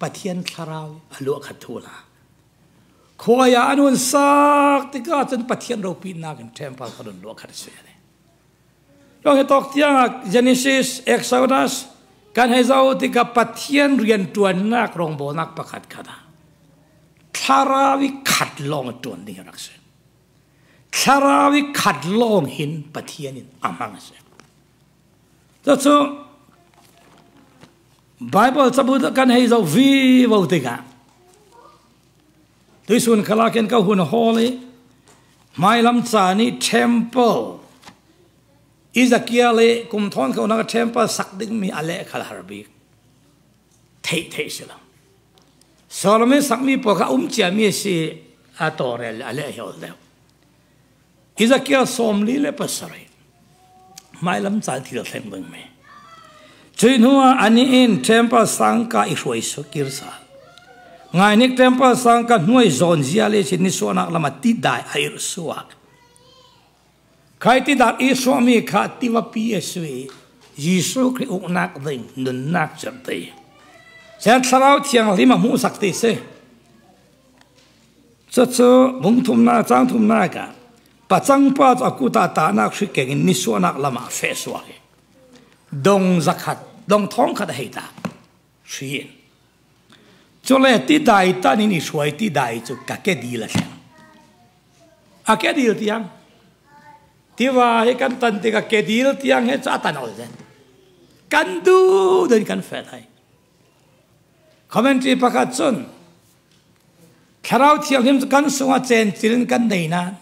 patian karau alu katula. Choir anun sak tiga jen patian ropi nagan temple kadun lu katswe. Long he talk tiang Genesis Exodus. Kan hezau tiga patian rian tuan nak rong bonak pakat kata. Tarawi kat long tuan dengan raksen. Tarawi kat long hin patianin amang sen. Jadi Bible sebut kan hezau vivo tiga. Tujuan kalakian kau hun holy. Malam sani temple. Izakia le kumthon kau nak tempat sakding mi ale kalharbi, teh teh silam. Solomon sakmi poka umcia mi si atorel ale heldew. Izakia somli le pasari, malam santi le tembeng me. Cunua aniin tempat sangka isu isu kirsa. Ngainik tempat sangka nuai zonzia le si ni suanak lama tidai air suak. Kaiti dar Iswami khati wapi Yesus, Yesus kri uknak ding nunak cerdik. Saya terlalu tiang lima mu sakti se. Jadi mungtum na, cangtum naga, pasang pas aku tak tanak si kengin nisu anak lama feswake. Dong zakat, dong thong kat heita, sih. Joleh tidai tani ni suai tidai tu kakek dilah siang. Kakek dil tiang. Tiwa hekan tantika kedil tiang he catan olden. Kandu dan kan fatai. Komentari pakatsun. Kerau tiang him kan sunga centirin kan dainan.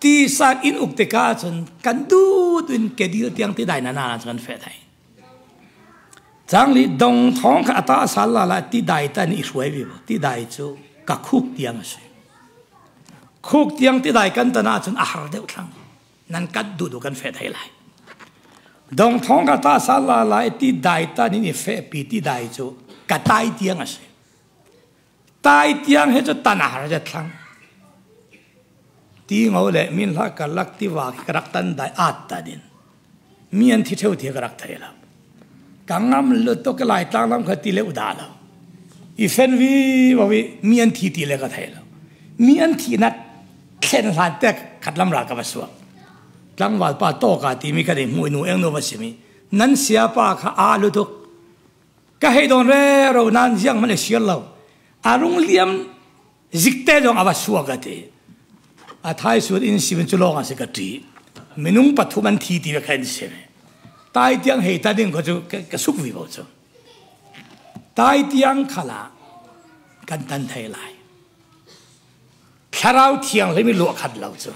Ti saat in uktika sun kandu dan kedil tiang ti dainana kan fatai. Jangli dong thong kata salala ti daitan iswebi ti daitu kakuk tiang se. Kuk tiang ti daikan tanah sun ahar deu tang. Nan kat dudu kan fed hai lai. Dong thong kata salah lai ti dai ta ni ni fed pi ti dai jo. 甲大丁啊是，大丁迄只蛋啊还是汤。第五嘞，闽南格勒地话格勒蛋大阿达人，闽提抽提格勒提了，刚刚路都格来当啷个提了乌达了，伊分为话为闽提提了个提了，闽提那天山的格啷拉个不说，当话把多个提米个的母牛羊牛不是咪，能写把个阿路都。 Kahit doon rero nansiyang malasyalaw. Arong liyam zikte doon abaswagate. At hai suod insiwin tulongan si Gati. Minung patuman titi wakain siyeme. Tayo tiyang hita din ko kasukwi po ito. Tayo tiyang kala kantan tayo lai. Karaw tiyang limi luakad lao ito.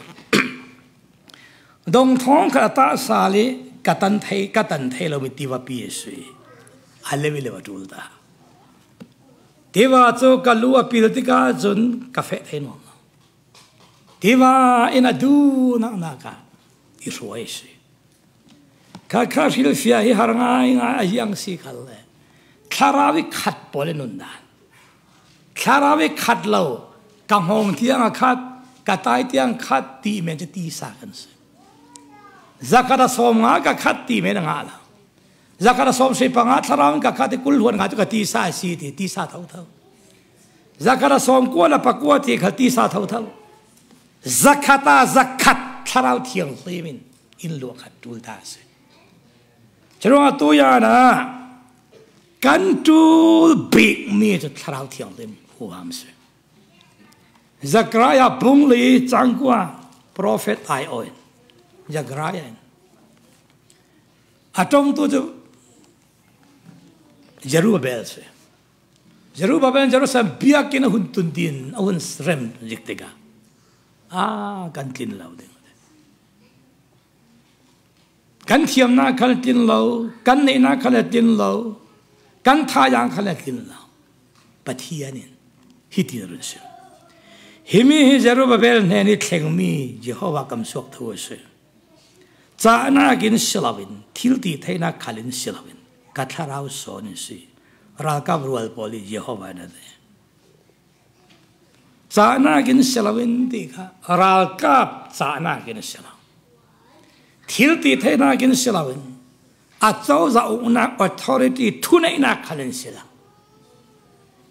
Dong tong kata sali katan tayo katan tayo lumitiwa piyesui. Halewi lewa dul dah. Tiwa tu kalau apil tika zon kafe teno. Tiwa ina du nak naga isuaisi. Kakak Sylvia hi harangai ngai yang si kalle. Karawik kat boleh nunda. Karawik kat lau kampung tiang kat katai tiang kat ti macam ti sakan se. Zakara somga kat ti macam ngalah. Zakara som si pangat haram kakati kulhuan ngato katisa si ti tisa tau tau. Zakara som kuala pakua ti katisa tau tau. Zakata zakat haram tiang simin inlu katul tas. Cerong tu ya na kantul big me tu haram tiang lim huam se. Zakraya bungli cangkua prophet ayon. Zakraya. Atong tu tu Jerubabel se, Jerubabel Jerusalem biakin ahun tundin ahun srem jiktiga, ah kantin lau deng, kantiam na kantin lau, kanne na kantin lau, kantayang kantin lau, patianin hitirun se, himi Jerubabel ne ni tengmi Jehovah kamsok tu se, cana gin silawin, tildi tena kalin silawin. Katarau sone si, rakam rual poli Jehovah nade. Sana kini selawin tika, rakap sana kini selaw. Tilti tena kini selawin, atau zauna authority tunai nak kalian selaw.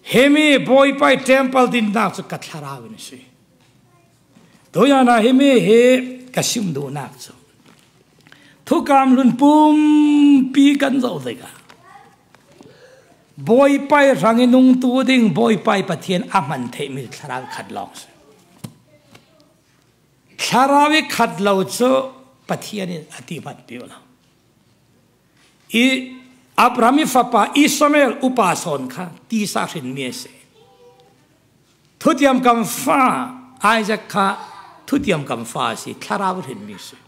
Hemi boy pay temple din nak su katarau ini si. Doya na hemi he kasim do nak su. Thukam lun pum pi kan zau tika. Boy pay rangi nung tu ding boy pay patien aman te mil karang kadlong. Karawi kadlau so patien atibat biola. I Abraham fapa Ismael upason ka tisa sin miese. Thutiam kam fa Isaac ka thutiam kam fa si karawi sin miese.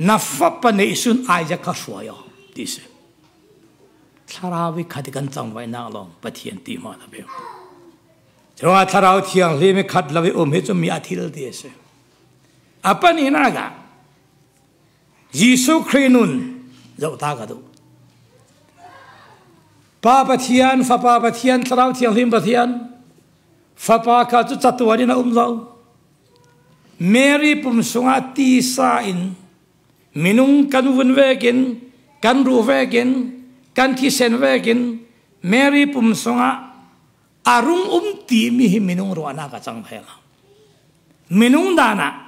Nafapan isun Isaac kaswayo disi. Tarawi katikan cangway nalong patien ti mana bel. Jawa tarawi tiang limi kat lawi umhijum miatil desi. Apa ni naga? Yesus Kristus jauh tak ada. Papa tian, papa tian, tarawi tiang lim tian, papa katu satu hari na umzal. Mary pun sungat tisain, minum kanuvun wagen, kanru wagen. Kan kisen wakin, Mary pumsonga arung umti mihi minung ruana kacang pela, minung dana,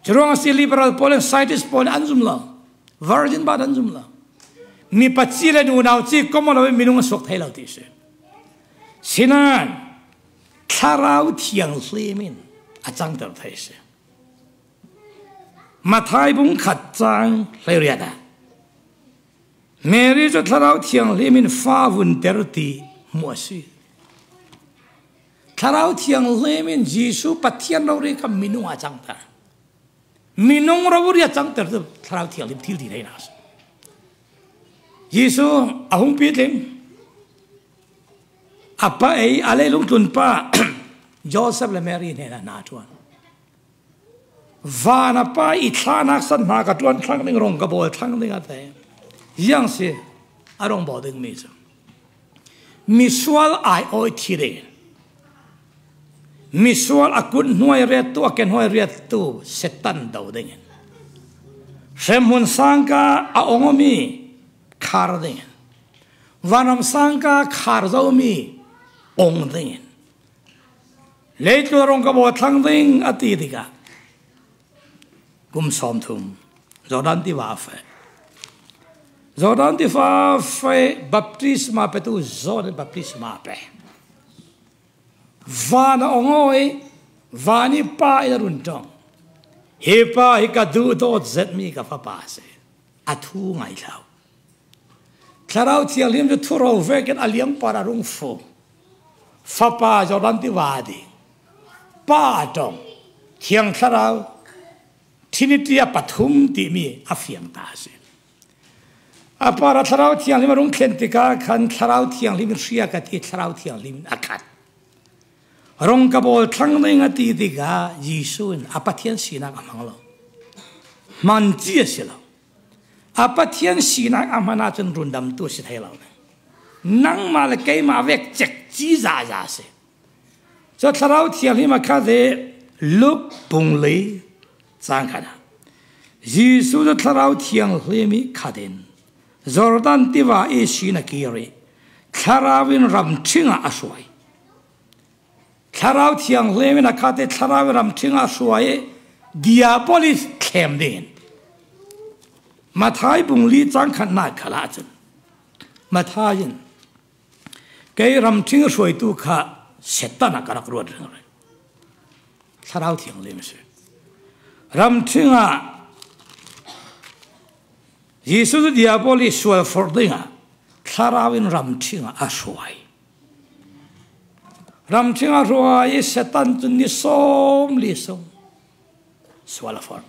cerong si liberal polis scientist polis anjumlah, virgin bad anjumlah, mi patsile dunauci komalawi minung sok pela tise, sinan, karau tiang slimin, acang terpese, matai bung kacang leriada. Mary tu terau tiang lemin fahun terti muasih. Terau tiang lemin Yesus patian lori kam minum acang ter. Minum rawuri acang ter tu terau tiang lim til di nas. Yesus ahum piatim. Apa eh alai lung tunpa Joseph le Mary ni lah natuan. Van apa itlanak san nakatuan tlang ning rongkabol tlang ning atai. 样是阿龙保定妹子， Misual ai oi tire. Misual akun nuai retu akan nuai retu setan dau dengan. Semun sangka aongomi kar dengan. Vanam sangka kar zaumi ong dengan. Leit lorong kabotang ding ati tiga. Gum som thum. Zodan ti wafe. Zodan ti wafe baptisma pe tu zon baptisma pe. Vana ongoi vani pa iruntong. Hepa hikadu to zetmi ka papase. Athu ngai lao. Klarau ti alim tu thoro veket aliam para rungfo. Fapa zodan ti wadi. Pa dong thiang klarau. Tinitia pathum ti mi afiang tase. Apara tharau tiang lim rung khentika khan tharau tiang lim sia kati tharau tiang lim akat. Rong kabol thang nei ngati diga Jisun apathian sinak amanglo. Manjia silo. Apathian sinak amana chun rundam tu si thailo. Nang mal kei ma vek chek chi za za se. So tharau tiang lim akade lup pungli Zankana. Jesus the Tarao Tiang Lemi Kadin. Zordan Diva Ishina Kiri. Karavin Ramtinga Asway. Tarao Tiang Lemi Nakate Taravin Ramtinga Asway. Diabolis came in. Matai Bungli Zankan Nakalatan. Matayan. Gay Ramtinga Sway Duka Setana Karakro. Tarao Tiang Lemi. Ramtinga Jesus diaboli swell for dinga Tarawin Ramtinga aswai Ramtinga roa is setan to nisom lisom swala for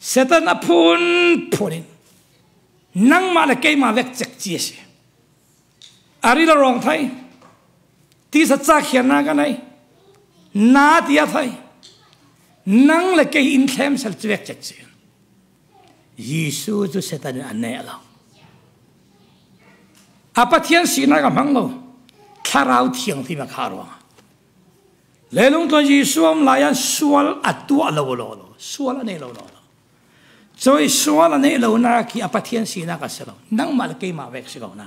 Setan apun punin Nang malakay malek chak chisi Arila wrong thai Tisa chakya naganai Na tia thai Nang lagi income selesai cekcen. Yesus tu setan aneh lah. Apa tiang siapa kambang lo? Karau tiang tiap karwa. Lelung tuan Yesus melayan soal atu ala walolo, soal aneh lolo. Jadi soal aneh lolo nak apa tiang siapa kaselo? Nang malaki mawek segau na.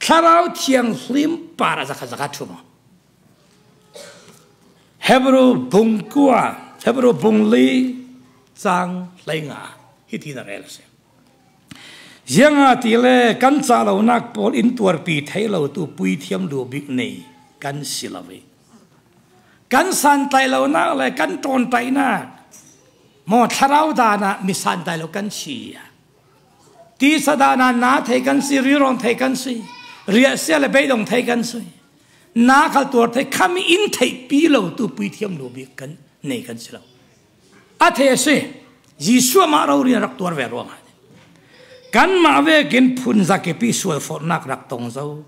Karau tiang lim para zakat zakat cuma. Hebrew bungkua. Hebrew bungli sang lenga hiti na relase. Yang atile kan salau nak pol intuar pi thailau tu pui thiam lu big nei kan silawi. Kan santai lau nak le kan tontai nak mo tharau dana mi santai lau kan sia. Ti sadana na thai kan si rirong thai kan si ria sia le bei dong thai kan si na kal tuar thai kami in thai pi lau tu pui thiam lu big kan Nei kan silau. Atese Yesus marau rin raktuar verwa man. Kan mawe gen punza kepi sual fornak raktong zau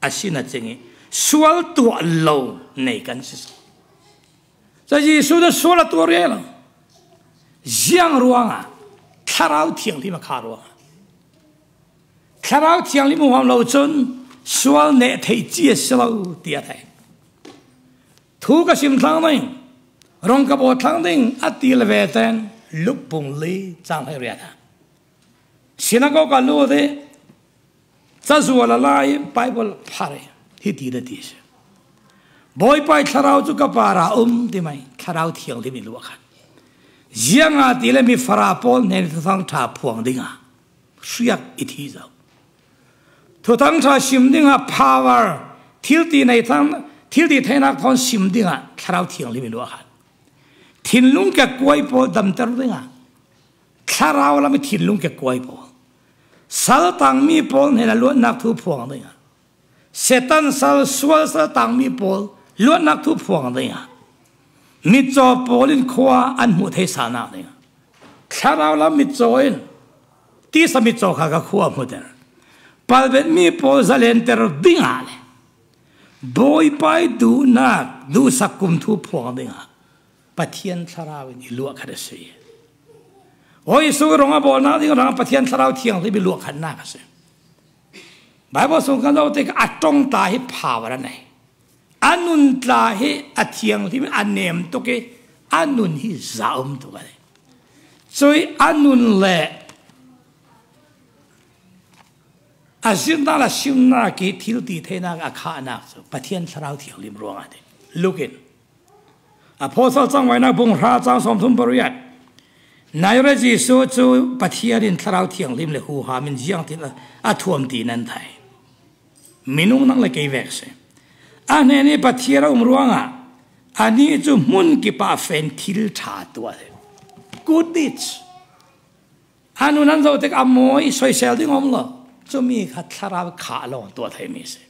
asina cengi sual tu allow nei kan silau. So Yesus da sual tu rela. Jiang ruanga karau tiang lima karwa. Karau tiang lima ham lau chun sual ne thei ji silau tia thai. Thu ka sim thang nei. Rong kabot lang ding at tilveten lupung li sang heriyata. Sinago ka lude sa zualalay Bible pare hiti na tis. Boy pa itaraw tu ka para um di may taraw tiyang di miluwakan. Ziyang at tila mi farapol na tutang tapuang dinga suyak itizaw. Tutang sa simdinga power tilti na itang tilti tenak kon simdinga taraw tiyang di miluwakan. Tinlung ke kuai po dam terdengar. Karau lami tinlung ke kuai po. Sal tang mi po hena luat nak tu puang dengar. Setan sal sual sal tang mi po luat nak tu puang dengar. Mitjo polin kuah anmu teh sana dengar. Karau lami mitjoin. Ti sa mitjo kaga kuah muda. Palbet mi po zalen terdengar. Boy pai du nak du sakum tu puang dengar. Patian sarawin iluak ada sih. Oh, isu orang apa nak? Orang patian sarawin yang lebih luak hendak sih. Bible song kan daw tek atong tahi power nay. Anun tahi atyang lim anem to ke anun hi zaum to ka. Soy anun le asin dala simna ki thil ti thena akha na so pathian sarau thiang lim ruang ade. Look in. Apostle sang wai na bung ra chang som thum pariyat. Nai ra ji so chu pathian in sarau thiang lim le hu ha min jiang ti la athuam ti nan thai. Minung nang le kei vexe ane ni pathiara umruanga ani chu mun ki pa fen thil tha to good deeds anu nan zo tek amoi soi sel ding om lo chu mi kha thara kha lo to thai mi se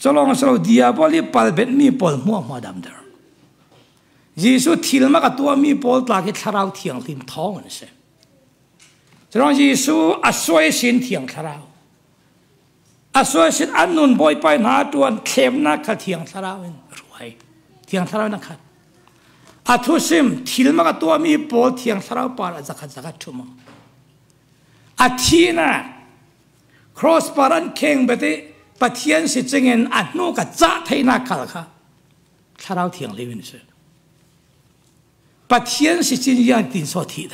cholong so dia poli pal bet mi pol mo madam der jisu thil ma ka to mi pol ta ki tharau thiang lim thong se cholong jisu asoi sin thiang tharau Associate unknown boy by not one came not at young Sarawin, right? Young Sarawanakat. At whose him, Tilmakatomi bought young Sarawpar as a Kazakatuma. Atina cross baran king, but it, but Tian sitting in at no Kazatena Kalka. Sarauting living, sir. But Tian sitting young in Soti.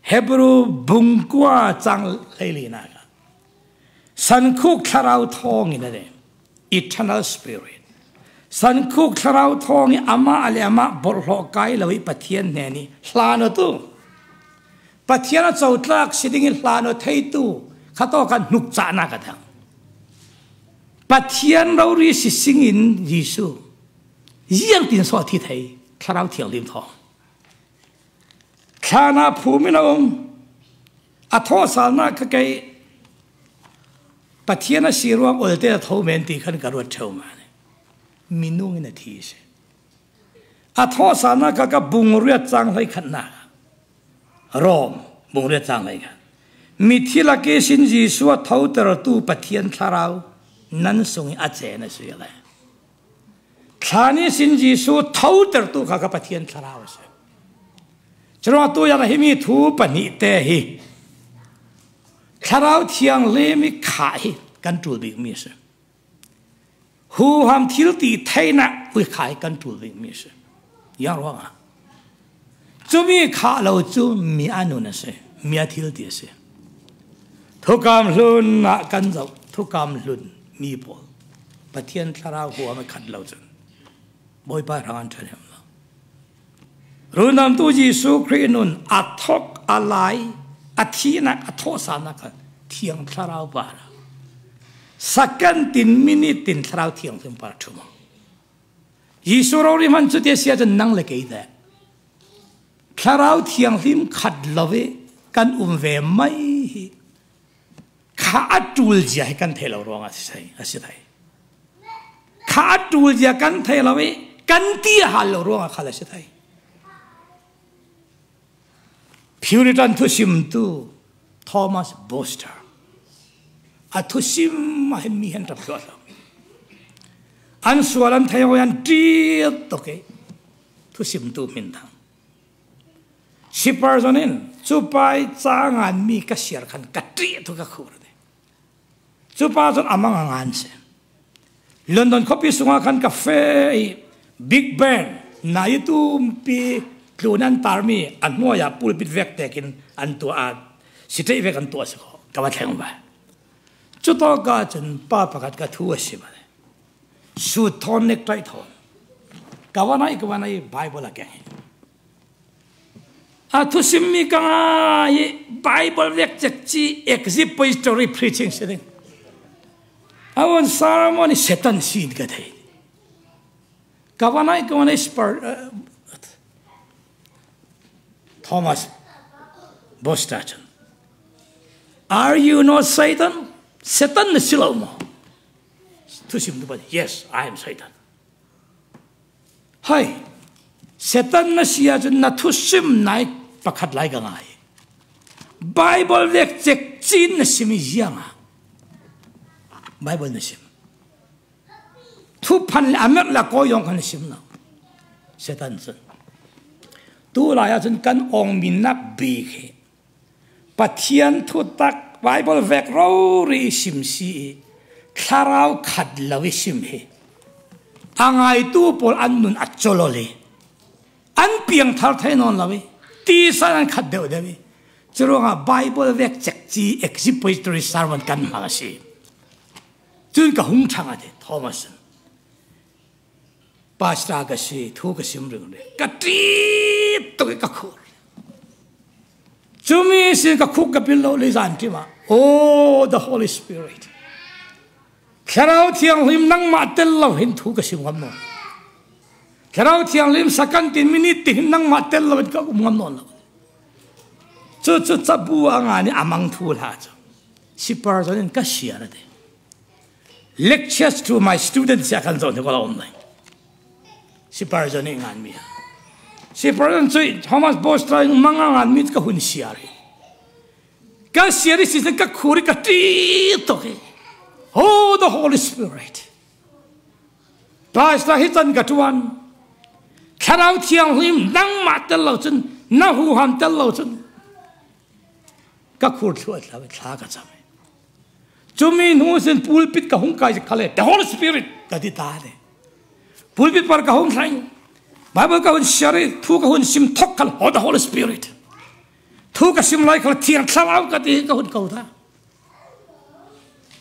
Hebrew Bungua Zang Lelina. San cook karao thong in the eternal spirit. San cook karao thong ama aliama borhokai lawi patien neni hlano tu. Patiana chautlak sitting in hlano theitu kato kan nukchana kathang. Patian rauri sing in Jisu. Yang tin so thi thei karao thiang lim thong. Kana phuminawm atho salna kakai Patiana siruang ulte tho menti kan karwa tho mane minung na thi se atho sana ka ka bungriat chang lai khanna rom bungriat chang lai mithila ke sin ji suwa tho ter tu pathian tharau nan sungi achena suela khani sin ji su tho ter tu ka ka pathian tharau se chro tu ya na himi thu pani te hi Karao tiang le mi kai control the miss. Who ham tilty taina with kai control the miss. Yarwa. To me, Carlo to me anunase, me a tilty se. Tokam lun na ganzo, tokam lun, me ball. But Tian Carao who am a cut lozen. Boy by round to him. Runam tuji so crinun, a talk a lie. Atina atosanaka tiang tharau bara sakan tin minute tin tharau tiang tum par thuma Yesu rori man chute sia jan nang le keida tharau tiang him khat love kan umve mai kha atul ja kan thelo ronga sai asidai kha atul ja kan thelo kan ti hal ronga khala sidai Puritan tusim tu Thomas Boster. A tusim mahimi hentam kala. An sualan tayo yan tiet toke. Tusim tu mintang. Si personin supay sangan mi kasir kan katri to kakurde. Supason amang anganse. London copy sunga kan cafe Big Ben na itu pi. Klunan tarmi at moya pulpit vek tekin anto at sitay vek anto asiko kawatleng ba. Chuto ka chun papakat ka tuwasi ba. Suton nek tay ton. Kawanay kawanay Bible again. Atusim mi ka Bible vek tekchi expository preaching sitting. Awon ceremony setan seed katay. Kawanay kawanay spur. Thomas Boster. Are you not Satan? Satan is Silomo. Yes, I am Satan. Hi, Satan is Satan. Natusim nai pakat lai gangai. Bible lekcek chin nasim isyanga. Bible nasim. Tu pan amer la koyong nasim na. Satan is. Tu la ya jun kan ong min na bi he patian thu tak Bible vek raw ri isim si tharao khad lawisim he angai tu pol annun acholole an piang thar thainon lawi ti san khad deu dewi churunga Bible vek chek chi expository sermon kan magasi chun ka hung thanga de Thomas pastor ka si thu ka sim rung le ka ti to ka khu Jumi sin ka khuk ka pillo le zan ti ma oh the Holy Spirit kharao thiang him nang ma tel lo hin thu ka sim ngam no kharao thiang lim sakan tin minute hin nang ma tel lo ka ngam no chu chu chabu anga ni amang thu la cha si par zan ka siara de lectures to my students ya kan zon ko online si par zan ngan mi si President Sui Thomas Bosch trying mangangan mit ka hun siari ka siari si ka khuri ka ti to ke oh the Holy Spirit pastor hitan ka tuan kharau thiang him nang ma ta lo chun na hu ham ta lo chun ka khur thua la tha ka chame chumi nu sen pulpit ka hung kai khale the Holy Spirit ta ti ta de pulpit par ka hung thain Bible ka hun shari thu ka hun sim thok kal ho the Holy Spirit thu ka sim lai kal thiang thlaw ka ti ka hun ko tha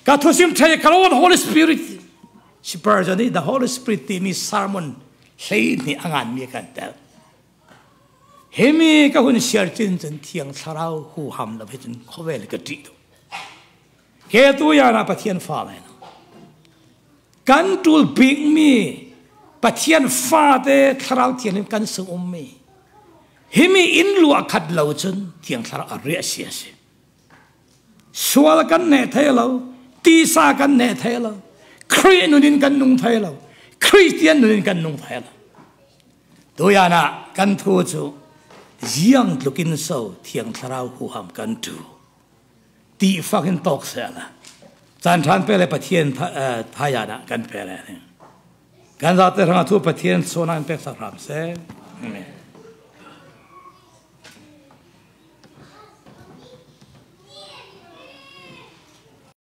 ka thu sim thai kal the Holy Spirit si parjani the Holy Spirit ti mi sermon sei ni angan mi kan ta hemi ka hun shari tin tin thiang thlaw hu ham la bejin khovel ka ti do ke tu ya na pathian fa la kan tul big me pathian fa de tharau thian kan su omme himi in lu akhat lo chun thiang thar ari asia se sual kan ne thailo ti sa kan ne thailo khrin unin kan nung thailo christian unin kan nung thailo doyana kan thu chu jiang lukin so thiang tharau hu ham kan tu ti fucking talk sala chan than pele pathian thayana kan pele kan zate ranga thu pathian sonan pek sa ram se